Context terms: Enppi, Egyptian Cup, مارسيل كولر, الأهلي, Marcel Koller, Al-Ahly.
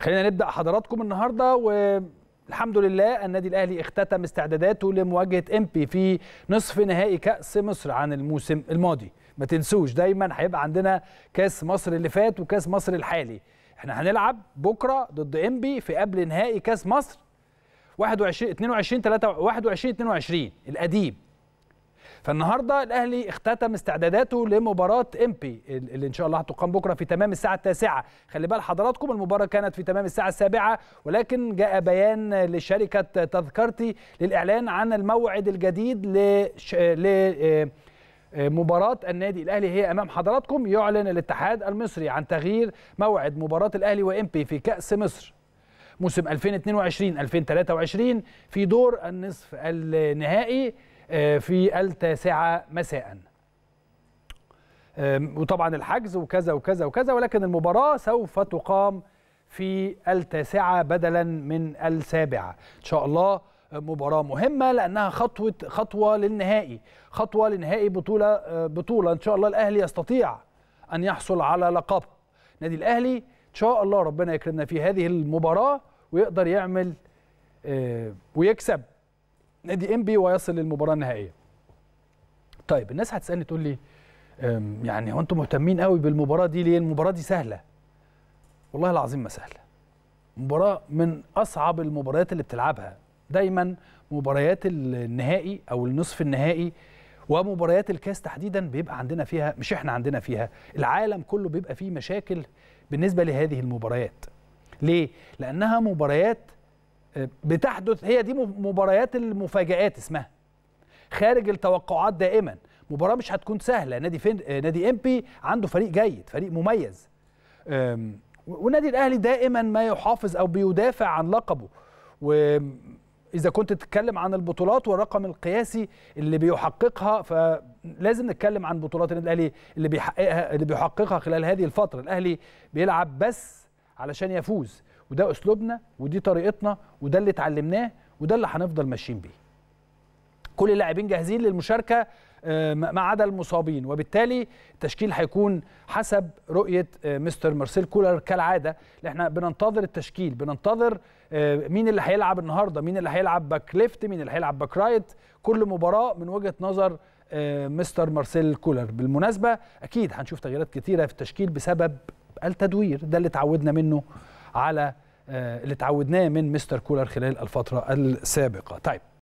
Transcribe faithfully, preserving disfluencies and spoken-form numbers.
خلينا نبدأ حضراتكم النهارده، والحمد لله النادي الأهلي اختتم استعداداته لمواجهة إنبي في نصف نهائي كأس مصر عن الموسم الماضي. ما تنسوش دايما هيبقى عندنا كأس مصر اللي فات وكأس مصر الحالي. احنا هنلعب بكرة ضد إنبي في قبل نهائي كأس مصر واحد وعشرين اتنين وعشرين القديم. فالنهارده الاهلي اختتم استعداداته لمباراه إنبي اللي ان شاء الله هتقام بكره في تمام الساعه التاسعة. خلي بال حضراتكم المباراه كانت في تمام الساعه السابعة، ولكن جاء بيان لشركه تذكرتي للاعلان عن الموعد الجديد ل مباراة النادي الأهلي. هي أمام حضراتكم، يعلن الاتحاد المصري عن تغيير موعد مباراة الأهلي وإنبي في كأس مصر موسم ألفين واثنين وعشرين ألفين وثلاثة وعشرين في دور النصف النهائي في التاسعة مساء، وطبعا الحجز وكذا وكذا وكذا، ولكن المباراة سوف تقام في التاسعة بدلا من السابعة. إن شاء الله مباراة مهمة لأنها خطوة خطوة للنهائي، خطوة لنهائي بطولة بطولة إن شاء الله الأهلي يستطيع أن يحصل على لقب. نادي الأهلي إن شاء الله ربنا يكرمنا في هذه المباراة ويقدر يعمل ويكسب نادي إنبي ويصل للمباراة النهائية. طيب الناس هتسألني تقول لي يعني هو أنتم مهتمين قوي بالمباراة دي ليه؟ المباراة دي سهلة. والله العظيم ما سهلة. مباراة من أصعب المباريات اللي بتلعبها. دايما مباريات النهائي او النصف النهائي ومباريات الكاس تحديدا بيبقى عندنا فيها، مش احنا عندنا فيها، العالم كله بيبقى فيه مشاكل بالنسبه لهذه المباريات. ليه؟ لانها مباريات بتحدث، هي دي مباريات المفاجآت اسمها، خارج التوقعات دائما. مباراه مش هتكون سهله. نادي فين نادي إنبي عنده فريق جيد، فريق مميز، والنادي الاهلي دائما ما يحافظ او بيدافع عن لقبه. و إذا كنت تتكلم عن البطولات والرقم القياسي اللي بيحققها، فلازم نتكلم عن بطولات النادي الأهلي اللي بيحققها اللي بيحققها خلال هذه الفترة. الأهلي بيلعب بس علشان يفوز، وده أسلوبنا ودي طريقتنا وده اللي اتعلمناه وده اللي هنفضل ماشيين بيه. كل اللاعبين جاهزين للمشاركة ما عدا المصابين، وبالتالي التشكيل هيكون حسب رؤية مستر مارسيل كولر كالعادة. احنا بننتظر التشكيل، بننتظر مين اللي هيلعب النهارده، مين اللي هيلعب باك ليفت، مين اللي هيلعب باك رايت، كل مباراة من وجهة نظر مستر مارسيل كولر. بالمناسبة اكيد هنشوف تغييرات كتيرة في التشكيل بسبب التدوير، ده اللي اتعودنا منه على اللي اتعودناه من مستر كولر خلال الفترة السابقة. طيب